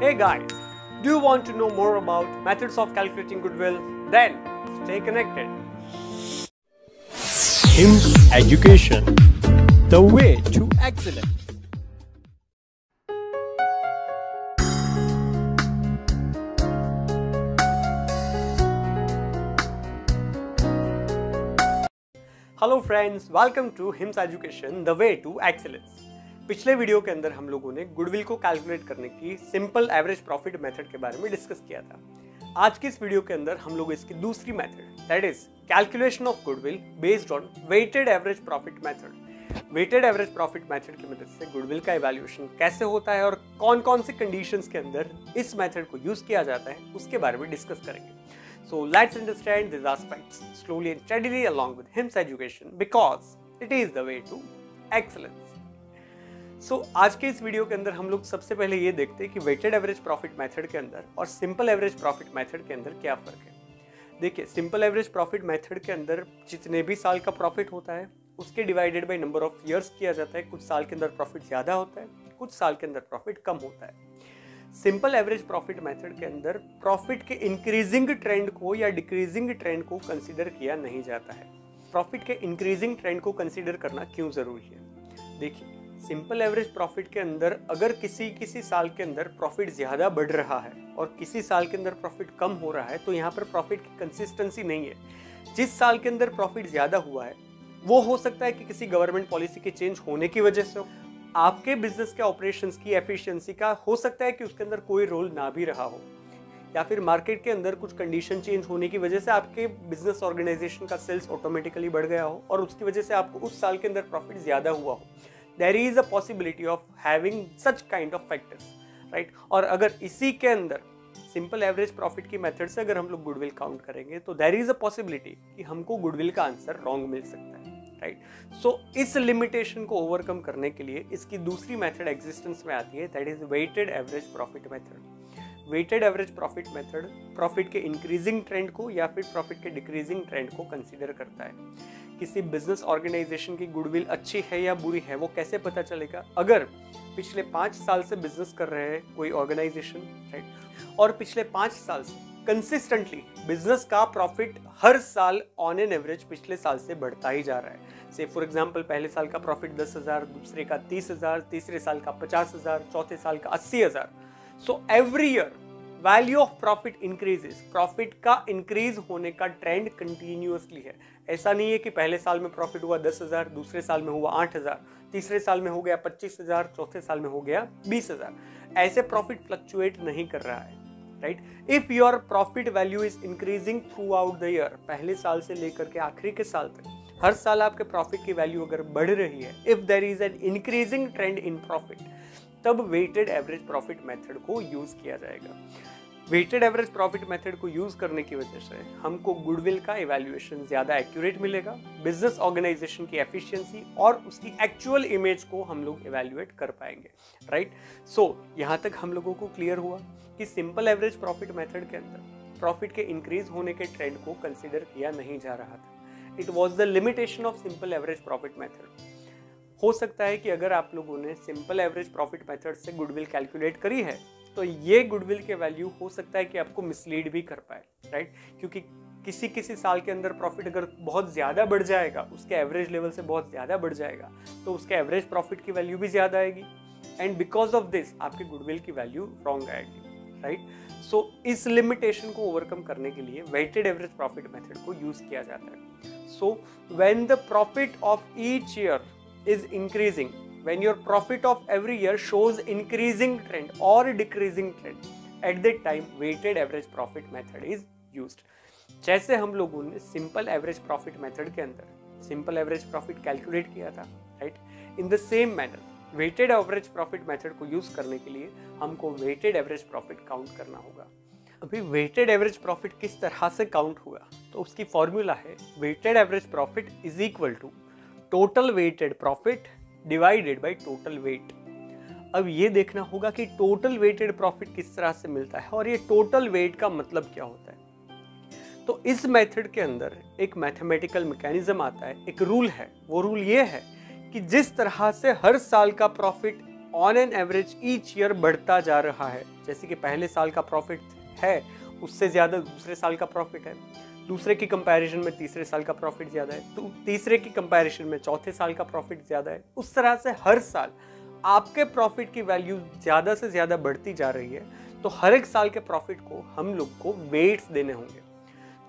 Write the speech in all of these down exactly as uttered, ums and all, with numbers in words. Hey guys, do you want to know more about methods of calculating goodwill? Then stay connected. Hims Education, the way to excellence. Hello friends, welcome to hymns education the way to excellence. पिछले video के अंदर हम लोगों ने goodwill को calculate करने की simple average profit method के बारे में डिस्कस किया था। आज की इस वीडियो के अंदर हम लोग इसकी दूसरी method, that is calculation of goodwill based on weighted average profit method. Weighted average profit method की मदद से गुडविल का इवैल्यूएशन कैसे होता है और कौन कौन से कंडीशंस के अंदर इस मेथड को यूज किया जाता है उसके बारे में डिस्कस करेंगे। So let's understand these aspects slowly and steadily along with Hims Education because it is the way to excellence. So आज के इस वीडियो के अंदर हम लोग सबसे पहले ये देखते हैं कि वेटेड एवरेज प्रॉफिट मेथड के अंदर और सिंपल एवरेज प्रॉफिट मेथड के अंदर क्या फ़र्क है। देखिए, सिंपल एवरेज प्रॉफिट मेथड के अंदर जितने भी साल का प्रॉफिट होता है उसके divided by number of years किया जाता है। कुछ साल के अंदर प्रॉफिट ज़्यादा होता है, कुछ साल के अंदर प्रॉफिट कम होता है। सिंपल एवरेज प्रॉफिट मेथड के अंदर प्रॉफिट के इंक्रीजिंग ट्रेंड को या डिक्रीजिंग ट्रेंड को कंसीडर किया नहीं जाता है। प्रॉफिट के इंक्रीजिंग ट्रेंड को कंसीडर करना क्यों ज़रूरी है? देखिए, सिंपल एवरेज प्रॉफिट के अंदर अगर किसी किसी साल के अंदर प्रॉफिट ज़्यादा बढ़ रहा है और किसी साल के अंदर प्रॉफिट कम हो रहा है तो यहाँ पर प्रॉफिट की कंसिस्टेंसी नहीं है। जिस साल के अंदर प्रॉफिट ज़्यादा हुआ है वो हो सकता है कि किसी गवर्नमेंट पॉलिसी के चेंज होने की वजह से हो, आपके बिजनेस के ऑपरेशंस की एफिशिएंसी का हो सकता है कि उसके अंदर कोई रोल ना भी रहा हो, या फिर मार्केट के अंदर कुछ कंडीशन चेंज होने की वजह से आपके बिजनेस ऑर्गेनाइजेशन का सेल्स ऑटोमेटिकली बढ़ गया हो और उसकी वजह से आपको उस साल के अंदर प्रॉफिट ज़्यादा हुआ हो। There is a possibility of having such kind of factors, right. और अगर इसी के अंदर सिंपल एवरेज प्रॉफिट की मेथड से अगर हम लोग गुडविल काउंट करेंगे तो देयर इज़ अ पॉसिबिलिटी कि हमको गुडविल का आंसर रॉन्ग मिल सकता है, राइट। सो इस लिमिटेशन को ओवरकम करने के लिए इसकी दूसरी मेथड एग्जिस्टेंस में आती है, that is weighted average profit method. Weighted average profit method profit के इंक्रीजिंग ट्रेंड को या फिर प्रॉफिट के डिक्रीजिंग ट्रेंड को कंसीडर करता है। किसी बिजनेस ऑर्गेनाइजेशन की गुडविल अच्छी है या बुरी है वो कैसे पता चलेगा? अगर पिछले पाँच साल से बिजनेस कर रहे हैं कोई ऑर्गेनाइजेशन, राइट, और पिछले पाँच साल से कंसिस्टेंटली बिजनेस का प्रॉफिट हर साल ऑन एन एवरेज पिछले साल से बढ़ता ही जा रहा है। से फॉर एग्जांपल पहले साल का प्रॉफिट दस हज़ार, दूसरे का तीस हज़ार, तीसरे साल का पचास हज़ार, चौथे साल का अस्सी हज़ार। So every year value of profit increases, profit का इंक्रीज होने का ट्रेंड कंटिन्यूसली है। ऐसा नहीं है कि पहले साल में प्रॉफिट हुआ दस हज़ार, दूसरे साल में हुआ आठ हज़ार, तीसरे साल में हो गया पच्चीस हज़ार, चौथे साल में हो गया बीस हज़ार। ऐसे प्रॉफिट फ्लक्चुएट नहीं कर रहा है, right. If your profit value is increasing throughout the year, पहले साल से लेकर के आखिरी के साल तक हर साल आपके प्रॉफिट की वैल्यू अगर बढ़ रही है, if there is an increasing trend in profit, तब वेटेड एवरेज प्रॉफिट मेथड को यूज किया जाएगा। वेटेड एवरेज प्रॉफिट मेथड को यूज करने की वजह से हमको गुडविल का इवैल्यूएशन ज्यादा एक्यूरेट मिलेगा। बिजनेस ऑर्गेनाइजेशन की एफिशिएंसी और उसकी एक्चुअल इमेज को हम लोग इवैल्यूएट कर पाएंगे, राइट। सो यहाँ तक हम लोगों को क्लियर हुआ कि सिंपल एवरेज प्रॉफिट मेथड के अंदर प्रॉफिट के इंक्रीज होने के ट्रेंड को कंसिडर किया नहीं जा रहा था। It was the limitation of simple average profit method. हो सकता है कि अगर आप लोगों ने सिंपल एवरेज प्रॉफिट मेथड से गुडविल कैलकुलेट करी है तो ये गुडविल के वैल्यू हो सकता है कि आपको मिसलीड भी कर पाए, राइट। क्योंकि किसी किसी साल के अंदर प्रॉफिट अगर बहुत ज़्यादा बढ़ जाएगा, उसके एवरेज लेवल से बहुत ज़्यादा बढ़ जाएगा, तो उसके एवरेज प्रॉफिट की वैल्यू भी ज़्यादा आएगी एंड बिकॉज ऑफ दिस आपके गुडविल की वैल्यू रॉन्ग आएगी, राइट। सो इस लिमिटेशन को ओवरकम करने के लिए वेटेड एवरेज प्रॉफिट मेथड को यूज़ किया जाता है। So when the profit of each year is increasing, when your profit of every year shows increasing trend or decreasing trend, at that time weighted average profit method is used. जैसे हम लोगों ने simple average profit method के अंदर simple average profit calculate किया था, right? In the same manner, weighted average profit method को use करने के लिए हमको weighted average profit count करना होगा। अभी weighted average profit किस तरह से count हुआ? तो उसकी formula है weighted average profit is equal to total weighted profit divided by total weight. अब ये देखना होगा कि टोटल वेटेड प्रॉफिट किस तरह से मिलता है और ये टोटल वेट का मतलब क्या होता है। तो इस मेथड के अंदर एक मैथमेटिकल मैकेनिज्म आता है, एक रूल है। वो रूल ये है कि जिस तरह से हर साल का profit on an average each year बढ़ता जा रहा है। जैसे कि पहले साल का प्रॉफिट है उससे ज़्यादा दूसरे साल का प्रॉफिट है, दूसरे के कंपैरिजन में तीसरे साल का प्रॉफिट ज़्यादा है, तो तीसरे के कंपैरिजन में चौथे साल का प्रॉफिट ज़्यादा है। उस तरह से हर साल आपके प्रॉफिट की वैल्यू ज़्यादा से ज़्यादा बढ़ती जा रही है। तो हर एक साल के प्रॉफिट को हम लोग को वेट्स देने होंगे।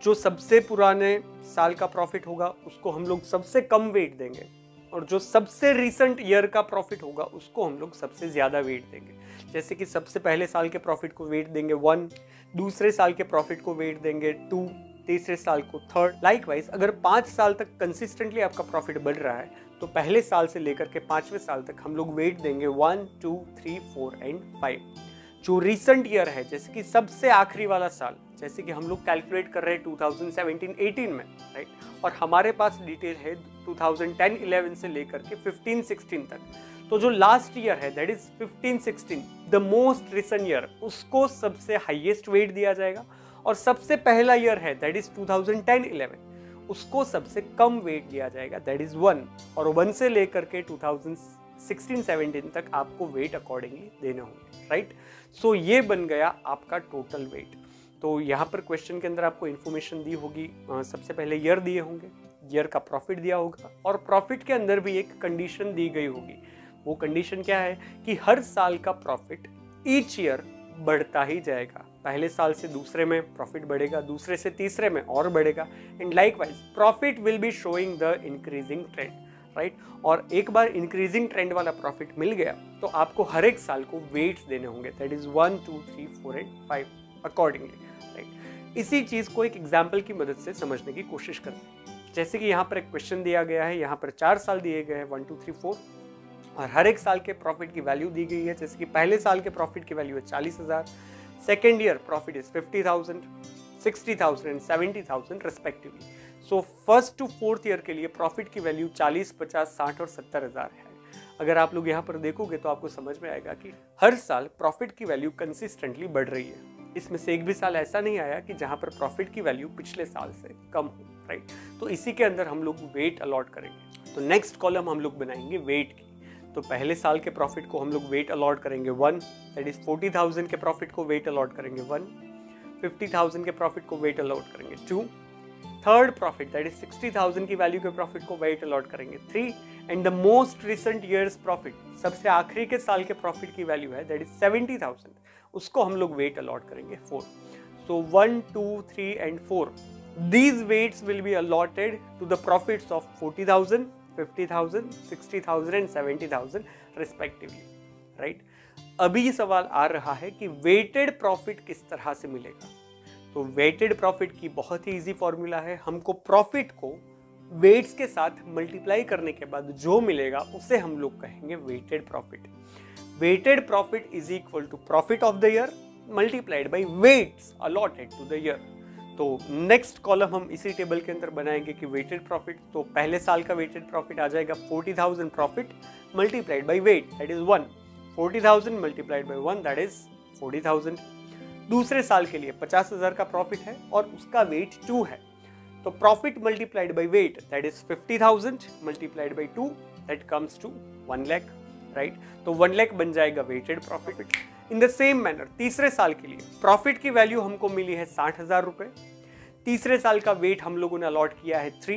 जो सबसे पुराने साल का प्रॉफिट होगा उसको हम लोग सबसे कम वेट देंगे, और जो सबसे रिसेंट ईयर का प्रॉफिट होगा उसको हम लोग सबसे ज़्यादा वेट देंगे। जैसे कि सबसे पहले साल के प्रॉफिट को वेट देंगे वन, दूसरे साल के प्रॉफिट को वेट देंगे टू, तीसरे साल को थर्ड। लाइकवाइज अगर पाँच साल तक कंसिस्टेंटली आपका प्रॉफिट बढ़ रहा है तो पहले साल से लेकर के पाँचवें साल तक हम लोग वेट देंगे one, two, three, four and five. जो रिसेंट ईयर है जैसे कि सबसे आखिरी वाला साल, जैसे कि हम लोग कैलकुलेट कर रहे हैं टू थाउजेंड सेवनटीन एटीन में, राइट, और हमारे पास डिटेल है टू थाउजेंड टेन इलेवन से लेकर के फिफ्टीन सिक्सटीन तक। तो जो लास्ट ईयर है that is fifteen sixteen, the most recent year, उसको सबसे हाईएस्ट वेट दिया जाएगा, और सबसे पहला ईयर है that is two thousand ten eleven, उसको सबसे कम वेट दिया जाएगा दैट इज वन, और वन से लेकर के टू थाउजेंड सिक्सटीन सेवनटीन तक आपको वेट अकॉर्डिंगली देना होगा, राइट। सो ये बन गया आपका टोटल वेट। तो यहाँ पर क्वेश्चन के अंदर आपको इन्फॉर्मेशन दी होगी, सबसे पहले ईयर दिए होंगे, ईयर का प्रॉफिट दिया होगा, और प्रॉफिट के अंदर भी एक कंडीशन दी गई होगी। वो कंडीशन क्या है कि हर साल का प्रॉफिट ईच ईयर बढ़ता ही जाएगा। पहले साल से दूसरे में प्रॉफिट बढ़ेगा, दूसरे से तीसरे में और बढ़ेगा, and likewise profit will be showing the increasing trend, right right? और एक बार इंक्रीजिंग ट्रेंड वाला प्रॉफिट मिल गया तो आपको हर एक साल को वेट्स देने होंगे that is one, two, three, four and five accordingly, right. इसी चीज़ को एक एग्जाम्पल की मदद से समझने की कोशिश करते हैं। जैसे कि यहाँ पर एक क्वेश्चन दिया गया है, यहाँ पर चार साल दिए गए हैं वन, टू, थ्री, फोर, और हर एक साल के प्रॉफिट की वैल्यू दी गई है। जैसे कि पहले साल के प्रॉफिट की वैल्यू है चालीस हज़ार, second year profit is fifty thousand, sixty thousand and seventy thousand respectively. So first to fourth year के लिए प्रॉफिट की वैल्यू चालीस, पचास, साठ और सत्तर हज़ार है। अगर आप लोग यहाँ पर देखोगे तो आपको समझ में आएगा कि हर साल प्रॉफिट की वैल्यू कंसिस्टेंटली बढ़ रही है। इसमें से एक भी साल ऐसा नहीं आया कि जहाँ पर प्रॉफिट की वैल्यू पिछले साल से कम हो, राइट। तो इसी के अंदर हम लोग वेट अलॉट करेंगे। तो नेक्स्ट कॉलम हम लोग बनाएंगे वेट की। तो पहले साल के प्रॉफिट को हम लोग वेट अलॉट करेंगे one, that is forty thousand के प्रॉफिट को वेट अलॉट करेंगे वन, फिफ्टी थाउजेंड के प्रॉफिट को वेट अलॉट करेंगे two, third profit that is sixty thousand की वैल्यू के प्रॉफिट को वेट अलॉट करेंगे three, and the most recent year's profit, सबसे आखिरी के साल के प्रॉफिट की वैल्यू है दैट इज सेवेंटी थाउजेंड, उसको हम लोग वेट अलॉट करेंगे four. So one, two, three and four, these weights will be allotted to the profits of forty thousand, fifty thousand, sixty thousand and seventy thousand respectively, right. अभी सवाल आ रहा है कि weighted profit किस तरह से मिलेगा। तो वेटेड प्रॉफिट की बहुत ही इजी फॉर्मूला है, हमको प्रॉफिट को वेट्स के साथ मल्टीप्लाई करने के बाद जो मिलेगा उसे हम लोग कहेंगे weighted profit. Weighted profit is equal to profit of the year multiplied by weights allotted to the year. तो नेक्स्ट कॉलम हम इसी टेबल के अंदर बनाएंगे कि वेटेड प्रॉफिट। तो पहले साल का वेटेड प्रॉफिट आ जाएगा forty thousand profit multiplied by weight that is one, forty thousand multiplied by one that is forty thousand. दूसरे साल के लिए पचास हज़ार का प्रॉफिट है और उसका वेट टू है, तो profit multiplied by weight that is fifty thousand multiplied by two that comes to one lakh, right. तो वन लाख बन जाएगा weighted profit. In the same manner तीसरे साल के लिए प्रॉफिट की वैल्यू हमको मिली है साठ हज़ार रुपये, तीसरे साल का वेट हम लोगों ने अलॉट किया है थ्री,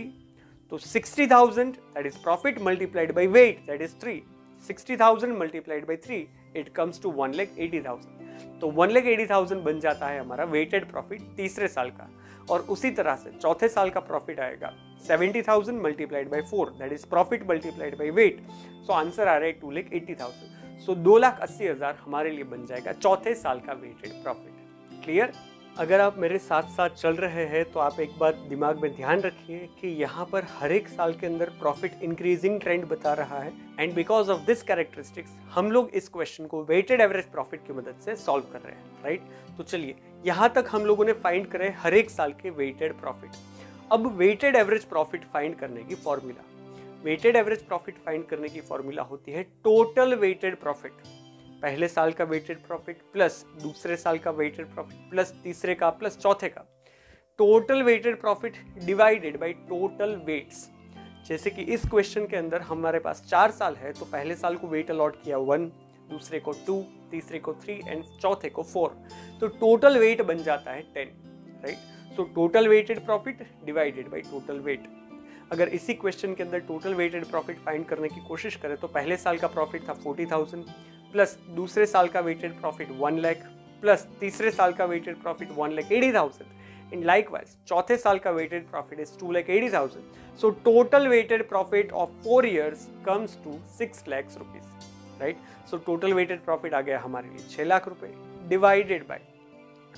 तो sixty thousand that is profit multiplied by weight that is three, sixty thousand multiplied by three it comes to one lakh eighty thousand. तो वन लाख एटी थाउजेंड बन जाता है हमारा वेटेड प्रॉफिट तीसरे साल का। और उसी तरह से चौथे साल का प्रॉफिट आएगा seventy thousand multiplied by four that is profit multiplied by weight, so answer आ रहा है two lakh eighty thousand. So दो लाख अस्सी हज़ार हमारे लिए बन जाएगा चौथे साल का वेटेड प्रॉफिट। क्लियर? अगर आप मेरे साथ साथ चल रहे हैं तो आप एक बात दिमाग में ध्यान रखिए कि यहाँ पर हर एक साल के अंदर प्रॉफिट इंक्रीजिंग ट्रेंड बता रहा है, and because of this characteristics हम लोग इस क्वेश्चन को वेटेड एवरेज प्रॉफिट की मदद से सॉल्व कर रहे हैं, राइट। तो चलिए यहाँ तक हम लोगों ने फाइंड करे हर एक साल के वेटेड प्रॉफिट। अब वेटेड एवरेज प्रॉफिट फाइंड करने की formula, weighted average profit find करने की फॉर्मूला होती है टोटल वेटेड प्रॉफिट। पहले साल का वेटेड प्रॉफिट प्लस दूसरे साल का वेटेड प्रॉफिट प्लस तीसरे का प्लस चौथे का, total weighted profit divided by total weights. जैसे कि इस क्वेश्चन के अंदर हमारे पास चार साल है, तो पहले साल को वेट अलॉट किया वन, दूसरे को टू, तीसरे को थ्री एंड चौथे को फोर, तो टोटल वेट बन जाता है ten, right. So total weighted profit divided by total weight. अगर इसी क्वेश्चन के अंदर टोटल वेटेड प्रॉफिट फाइंड करने की कोशिश करें तो पहले साल का प्रॉफिट था फोर्टी थाउजेंड, प्लस दूसरे साल का weighted profit one lakh, plus तीसरे साल का weighted profit one lakh eighty thousand, and likewise चौथे साल का weighted profit is two lakh eighty thousand. So total weighted profit of four years comes to six lakhs rupees, right. So total weighted profit आ गया हमारे लिए छः लाख रुपए डिवाइडेड बाय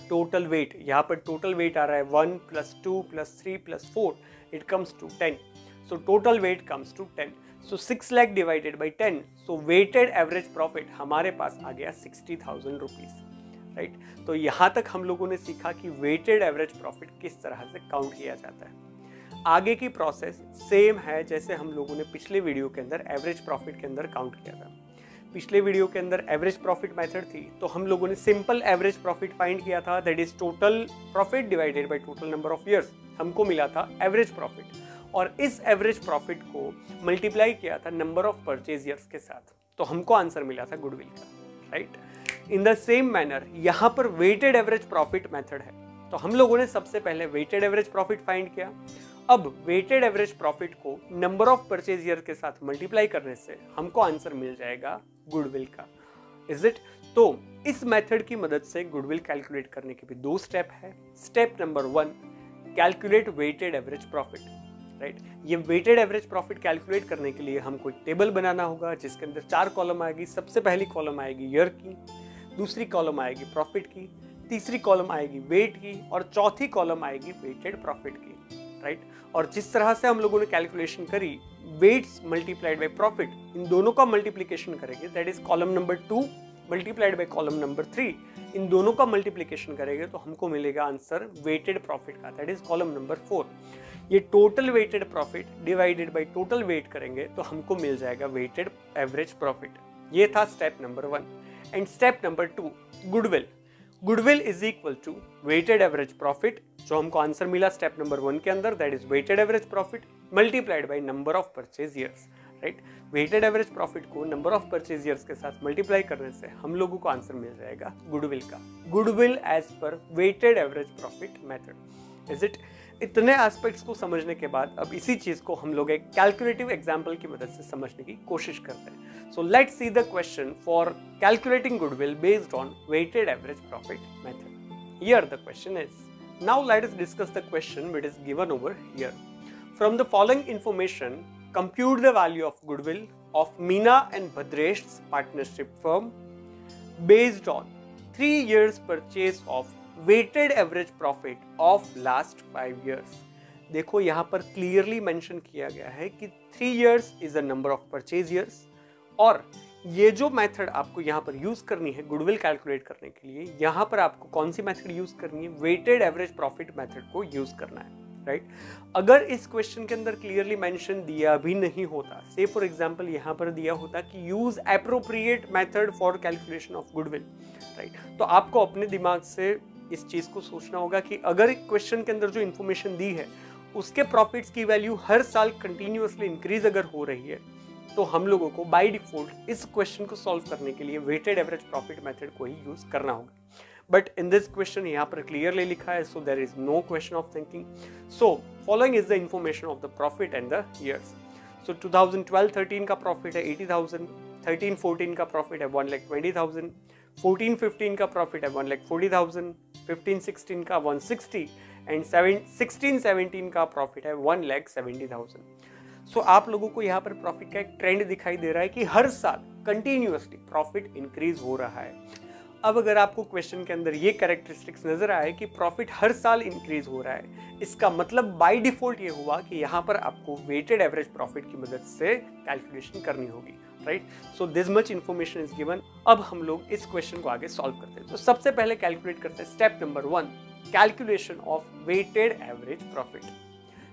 टोटल वेट। यहाँ पर टोटल वेट आ रहा है one plus two plus three plus four, it comes to ten. So total weight comes to ten. So six lakh divided by ten, so weighted average profit हमारे पास आ गया sixty thousand rupees, right. तो यहाँ तक हम लोगों ने सीखा कि वेटेड एवरेज प्रॉफिट किस तरह से काउंट किया जाता है। आगे की प्रोसेस सेम है जैसे हम लोगों ने पिछले वीडियो के अंदर एवरेज प्रॉफिट के अंदर काउंट किया था। पिछले वीडियो के अंदर एवरेज प्रॉफिट मेथड थी, तो हम लोगों ने सिंपल एवरेज प्रॉफिट फाइंड किया था, that is total profit divided by total number of years. हमको मिला था एवरेज प्रॉफिट, और इस एवरेज प्रॉफिट को मल्टीप्लाई किया था नंबर ऑफ परचेज ईयर्स के साथ, तो हमको आंसर मिला था गुडविल का, right. In the same manner यहाँ पर वेटेड एवरेज प्रॉफिट मेथड है, तो हम लोगों ने सबसे पहले वेटेड एवरेज प्रॉफिट फाइंड किया। अब वेटेड एवरेज प्रॉफिट को नंबर ऑफ परचेज ईयर के साथ मल्टीप्लाई करने से हमको आंसर मिल जाएगा गुडविल का, इज इट। तो इस मेथड की मदद से गुडविल कैलकुलेट करने के भी दो स्टेप है। Step number one, calculate weighted average profit, right. ये वेटेड एवरेज प्रॉफिट कैलकुलेट करने के लिए हमको एक टेबल बनाना होगा जिसके अंदर चार कॉलम आएगी। सबसे पहली कॉलम आएगी ईयर की, दूसरी कॉलम आएगी प्रॉफिट की, तीसरी कॉलम आएगी वेट की, और चौथी कॉलम आएगी वेटेड प्रॉफिट की, राइट right? और जिस तरह से हम लोगों ने कैलकुलेशन करी वेट्स मल्टीप्लाइड बाय प्रॉफिट, इन दोनों का मल्टीप्लिकेशन करेंगे, that is column number two multiplied by column number three, इन दोनों का मल्टीप्लिकेशन करेंगे तो हमको मिलेगा आंसर वेटेड प्रॉफिट का, that is column number four. ये total weighted profit divided by total weight करेंगे तो हमको मिल जाएगा वेटेड एवरेज प्रॉफिट। ये था step number one. And step number two, goodwill. Goodwill is equal to weighted average profit, जो हमको आंसर मिला स्टेप नंबर वन के अंदर, that is weighted average profit multiplied by number of purchase years, right. Weighted average profit को number of purchase years के साथ multiply करने से हम लोगों को आंसर मिल जाएगा गुडविल का, goodwill as per weighted average profit method, is it. इतने एस्पेक्ट्स को समझने के बाद अब इसी चीज को हम लोग एक कैलकुलेटिव एग्जाम्पल की मदद से समझने की कोशिश करते हैं। So let's see the question for calculating goodwill based on weighted average profit method. Here the question is, now let us discuss the question which is given over here. From the following information, compute the value of goodwill of Meena and Bhadresh's partnership firm based on three years' purchase of weighted average profit of last five years. देखो यहाँ पर clearly mention किया गया है कि three years is the number of purchase years, और ये जो मेथड आपको यहाँ पर यूज़ करनी है गुडविल कैलकुलेट करने के लिए, यहाँ पर आपको कौन सी मेथड यूज़ करनी है, वेटेड एवरेज प्रॉफिट मेथड को यूज़ करना है, राइट right? अगर इस क्वेश्चन के अंदर क्लियरली मेंशन दिया भी नहीं होता, से फॉर एग्जांपल यहाँ पर दिया होता कि use appropriate method for calculation of goodwill, right, तो आपको अपने दिमाग से इस चीज़ को सोचना होगा कि अगर क्वेश्चन के अंदर जो इन्फॉर्मेशन दी है उसके प्रॉफिट्स की वैल्यू हर साल कंटिन्यूसली इंक्रीज अगर हो रही है, तो हम लोगों को बाय डिफॉल्ट इस क्वेश्चन को सॉल्व करने के लिए वेटेड एवरेज प्रॉफिट मेथड को ही यूज़ करना होगा। बट इन दिस क्वेश्चन यहाँ पर क्लियरली लिखा है, so there is no question of thinking. So following is the information of the profit and the years. So twenty twelve thirteen का profit है eighty thousand, thirteen fourteen का profit है one lakh twenty thousand, fourteen fifteen का profit है one lakh forty thousand, fifteen sixteen का one sixty, and sixteen seventeen का profit है one lakh seventy thousand. So so, आप लोगों को यहाँ पर प्रॉफिट का एक ट्रेंड दिखाई दे रहा है कि हर साल कंटिन्यूअसली प्रॉफिट इंक्रीज हो रहा है। अब अगर आपको क्वेश्चन के अंदर ये कैरेक्टरिस्टिक्स नजर आए कि प्रॉफिट हर साल इंक्रीज हो रहा है, इसका मतलब बाय डिफॉल्ट ये हुआ कि यहाँ पर आपको वेटेड एवरेज प्रॉफिट की मदद से कैलकुलेशन करनी होगी, right. So this much information is given. अब हम लोग इस क्वेश्चन को आगे सॉल्व करते हैं। तो सबसे पहले कैलकुलेट करते हैं step number one, calculation of weighted average profit.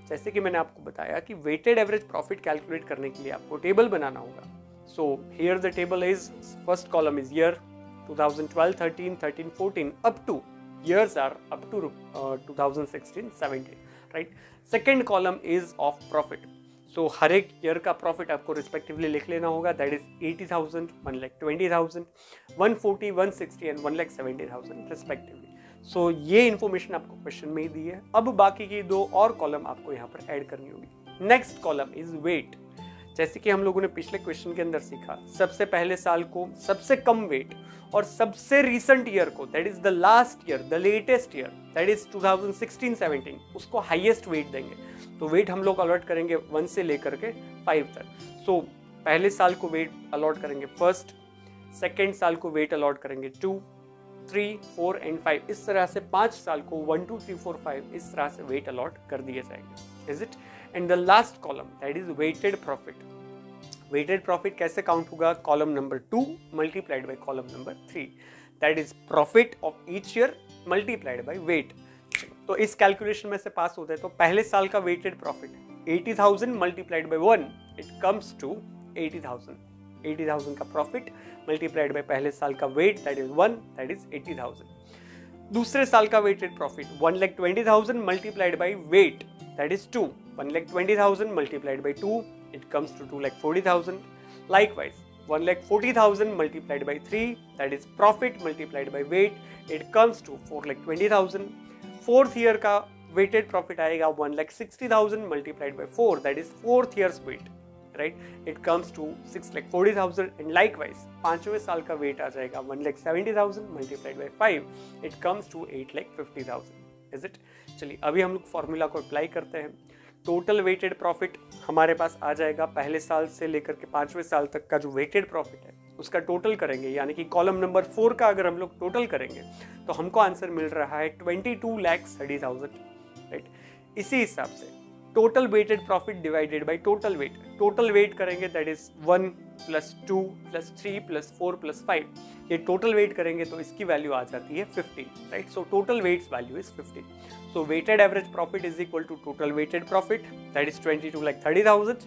जैसे कि मैंने आपको बताया कि वेटेड एवरेज प्रॉफिट कैलकुलेट करने के लिए आपको टेबल बनाना होगा। So here the table is, first column is year twenty twelve thirteen thirteen fourteen up to, years are up to twenty sixteen seventeen, right. Second column is of profit. So so, हर एक year का profit आपको respectively लिख लेना होगा. That is eighty thousand one lakh twenty thousand one forty one sixty and one lakh seventy thousand respectively. So ये information आपको question में ही दी है. अब बाकी की दो और कॉलम आपको यहाँ पर ऐड करनी होगी. Next column is weight. जैसे कि हम लोगों ने पिछले क्वेश्चन के अंदर सीखा, सबसे पहले साल को, सबसे कम वेट और सबसे रिसेंट ईयर को, that is the last year, the latest year, that is two thousand sixteen seventeen, उसको हाईएस्ट वेट देंगे. तो वेट हम लोग अलॉट करेंगे वन से लेकर के फाइव तक. सो so, पहले साल को वेट अलॉट करेंगे फर्स्ट, सेकेंड साल को वेट अलॉट करेंगे two, three, four and five. इस तरह से पाँच साल को one two three four five इस तरह से वेट अलॉट कर दिए जाएंगे. Is it. And the last column that is weighted profit. Weighted profit कैसे काउंट होगा? Column number two multiplied by column number three, that is profit of each year multiplied by weight. तो इस calculation में से पास होता है. तो पहले साल का weighted profit eighty thousand multiplied by one, it comes to eighty thousand. Eighty thousand का प्रॉफिट मल्टीप्लाइड बाई पहले साल का weight, that is one, that is eighty thousand. दूसरे साल का weighted profit one lakh twenty thousand multiplied by weight, that is two. One lakh twenty thousand multiplied by two, it comes to two lakh forty thousand. Likewise one lakh forty thousand multiplied by three, that is profit multiplied by weight, it comes to four lakh twenty thousand. Fourth year का weighted profit आएगा one lakh sixty thousand multiplied by four, that is fourth years weight, right, it comes to six lakh forty thousand. And likewise पाँचवें साल का weight आ जाएगा one lakh seventy thousand multiplied by five, it comes to eight lakh fifty thousand. Is it. चलिए अभी हम लोग formula को अप्लाई करते हैं. टोटल वेटेड प्रॉफिट हमारे पास आ जाएगा पहले साल से लेकर के पाँचवें साल तक का जो वेटेड प्रॉफिट है उसका टोटल करेंगे, यानी कि कॉलम नंबर फोर का अगर हम लोग टोटल करेंगे तो हमको आंसर मिल रहा है twenty two lakh thirty thousand, right. इसी हिसाब से total weighted profit divided by total weight. Total weight करेंगे that is one plus two plus three plus four plus five. ये टोटल वेट करेंगे तो इसकी वैल्यू आ जाती है fifteen, right. So total weights value is fifteen. So weighted average profit is equal to total weighted profit that is twenty two lakh thirty thousand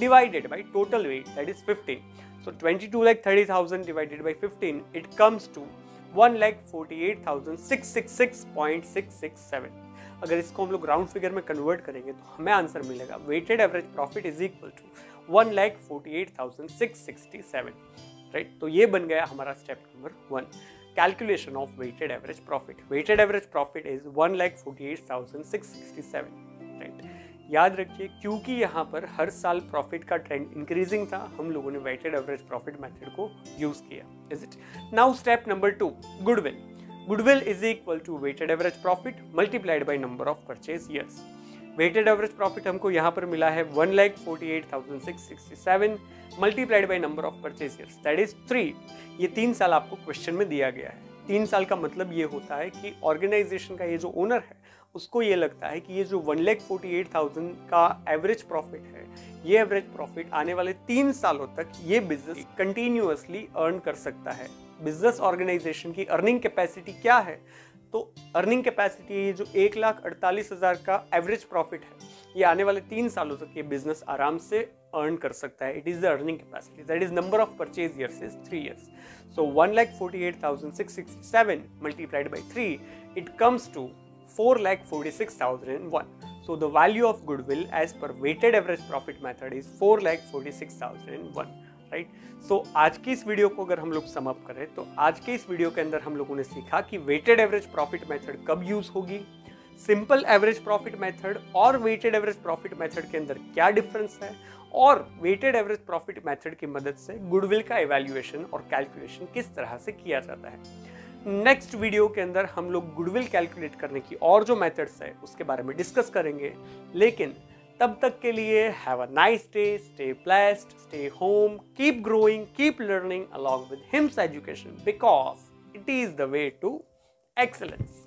divided by total weight that is fifteen. So twenty two lakh thirty thousand divided by fifteen, it comes to one lakh forty eight thousand six six six point six six seven. अगर इसको हम लोग round figure में convert करेंगे तो हमें answer मिलेगा weighted average profit is equal to one lakh forty eight thousand six sixty seven, right. तो ये बन गया हमारा step number one, calculation of weighted average profit. Weighted average profit is one lakh forty eight thousand six sixty seven, right. याद रखिए क्योंकि यहाँ पर हर साल प्रॉफिट का ट्रेंड इंक्रीजिंग था, हम लोगों ने वेटेड एवरेज प्रॉफिट मेथड को यूज किया. Is it. Now step number two, goodwill. Goodwill is equal to weighted average profit multiplied by number of purchase years. Weighted average profit हमको यहाँ पर मिला है one lakh forty eight thousand six sixty seven multiplied by number of purchase years that is three. ये तीन साल आपको question में दिया गया है. तीन साल का मतलब ये होता है कि ऑर्गेनाइजेशन का ये जो ओनर है उसको ये लगता है कि ये जो one lakh forty eight thousand का एवरेज प्रॉफिट है, ये एवरेज प्रॉफिट आने वाले तीन सालों तक ये बिजनेस कंटिन्यूअसली अर्न कर सकता है. बिजनेस ऑर्गेनाइजेशन की अर्निंग कैपेसिटी क्या है? तो अर्निंग कैपेसिटी ये जो एक लाख अड़तालीस हज़ार का एवरेज प्रॉफिट है, ये आने वाले तीन सालों तक ये बिजनेस आराम से अर्न कर सकता है. It is the earning capacity. That is number of purchase years is three years. So one lakh forty eight thousand six sixty seven multiplied by three, it comes to four lakh forty six thousand and one. So the value of goodwill as per weighted average profit method is four lakh forty six thousand and one, right. So so, आज की इस video को अगर हम लोग sum up करें तो आज के इस वीडियो के अंदर हम लोगों ने सीखा कि वेटेड एवरेज प्रॉफिट मेथड कब यूज़ होगी, सिंपल एवरेज प्रॉफिट मेथड और वेटेड एवरेज प्रॉफिट मेथड के अंदर क्या डिफरेंस है, और वेटेड एवरेज प्रॉफिट मेथड की मदद से गुडविल का एवैल्यूएशन और कैलकुलेशन किस तरह से किया जाता है. नेक्स्ट वीडियो के अंदर हम लोग गुडविल कैलकुलेट करने की और जो मैथड्स है उसके बारे में डिस्कस करेंगे. लेकिन तब तक के लिए have a nice day, stay blessed, stay home, keep growing, keep learning along with Hims education because it is the way to excellence.